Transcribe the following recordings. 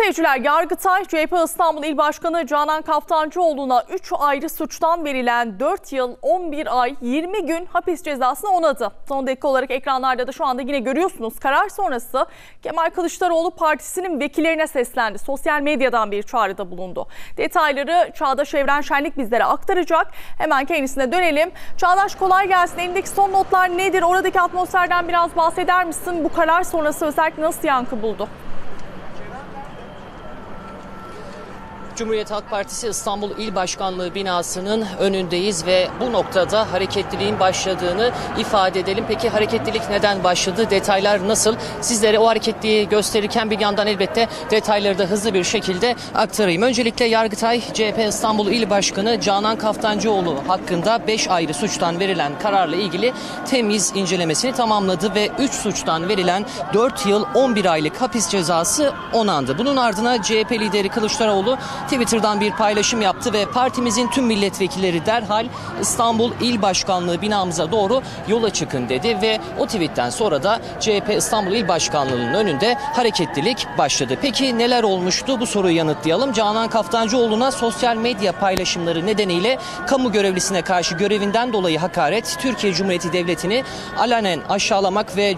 seyirciler, Yargıtay, CHP İstanbul İl Başkanı Canan Kaftancıoğlu'na 3 ayrı suçtan verilen 4 yıl 11 ay 20 gün hapis cezasını onadı. Son dakika olarak ekranlarda da şu anda yine görüyorsunuz. Karar sonrası Kemal Kılıçdaroğlu partisinin vekillerine seslendi. Sosyal medyadan bir çağrıda bulundu. Detayları Çağdaş Evren Şenlik bizlere aktaracak. Hemen kendisine dönelim. Çağdaş, kolay gelsin. Elindeki son notlar nedir? Oradaki atmosferden biraz bahseder misin? Bu karar sonrası özellikle nasıl yankı buldu? Cumhuriyet Halk Partisi İstanbul İl Başkanlığı binasının önündeyiz ve bu noktada hareketliliğin başladığını ifade edelim. Peki hareketlilik neden başladı? Detaylar nasıl? Sizlere o hareketliliği gösterirken bir yandan elbette detayları da hızlı bir şekilde aktarayım. Öncelikle Yargıtay, CHP İstanbul İl Başkanı Canan Kaftancıoğlu hakkında 5 ayrı suçtan verilen kararla ilgili temyiz incelemesini tamamladı ve 3 suçtan verilen 4 yıl 11 aylık hapis cezası onandı. Bunun ardına CHP lideri Kılıçdaroğlu Twitter'dan bir paylaşım yaptı ve partimizin tüm milletvekilleri derhal İstanbul İl Başkanlığı binamıza doğru yola çıkın dedi ve o tweetten sonra da CHP İstanbul İl Başkanlığı'nın önünde hareketlilik başladı. Peki neler olmuştu? Bu soruyu yanıtlayalım. Canan Kaftancıoğlu'na sosyal medya paylaşımları nedeniyle kamu görevlisine karşı görevinden dolayı hakaret, Türkiye Cumhuriyeti Devleti'ni alanen aşağılamak ve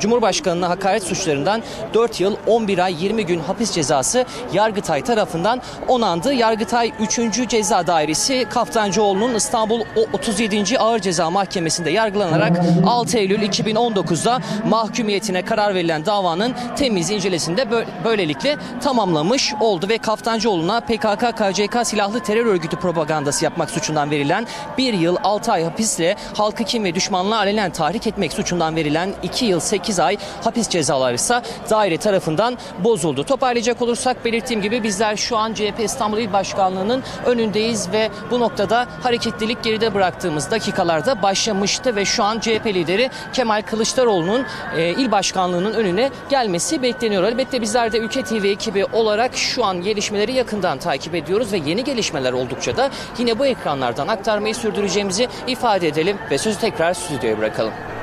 Cumhurbaşkanı'na hakaret suçlarından 4 yıl 11 ay 20 gün hapis cezası Yargıtay tarafından onandı. Yargıtay 3. Ceza Dairesi Kaftancıoğlu'nun İstanbul 37. Ağır Ceza Mahkemesi'nde yargılanarak 6 Eylül 2019'da mahkumiyetine karar verilen davanın temyiz incelesini de böylelikle tamamlamış oldu ve Kaftancıoğlu'na PKK-KCK silahlı terör örgütü propagandası yapmak suçundan verilen 1 yıl 6 ay hapisle halkı kin ve düşmanlığa alenen tahrik etmek suçundan verilen 2 yıl 8 ay hapis cezaları ise daire tarafından bozuldu. Toparlayacak olursak, belirttiğim gibi bizler şu an CHP İstanbul İl Başkanlığı'nın önündeyiz ve bu noktada hareketlilik geride bıraktığımız dakikalarda başlamıştı ve şu an CHP lideri Kemal Kılıçdaroğlu'nun il başkanlığının önüne gelmesi bekleniyor. Elbette bizler de Ülke TV ekibi olarak şu an gelişmeleri yakından takip ediyoruz ve yeni gelişmeler oldukça da yine bu ekranlardan aktarmayı sürdüreceğimizi ifade edelim ve sözü tekrar stüdyoya bırakalım.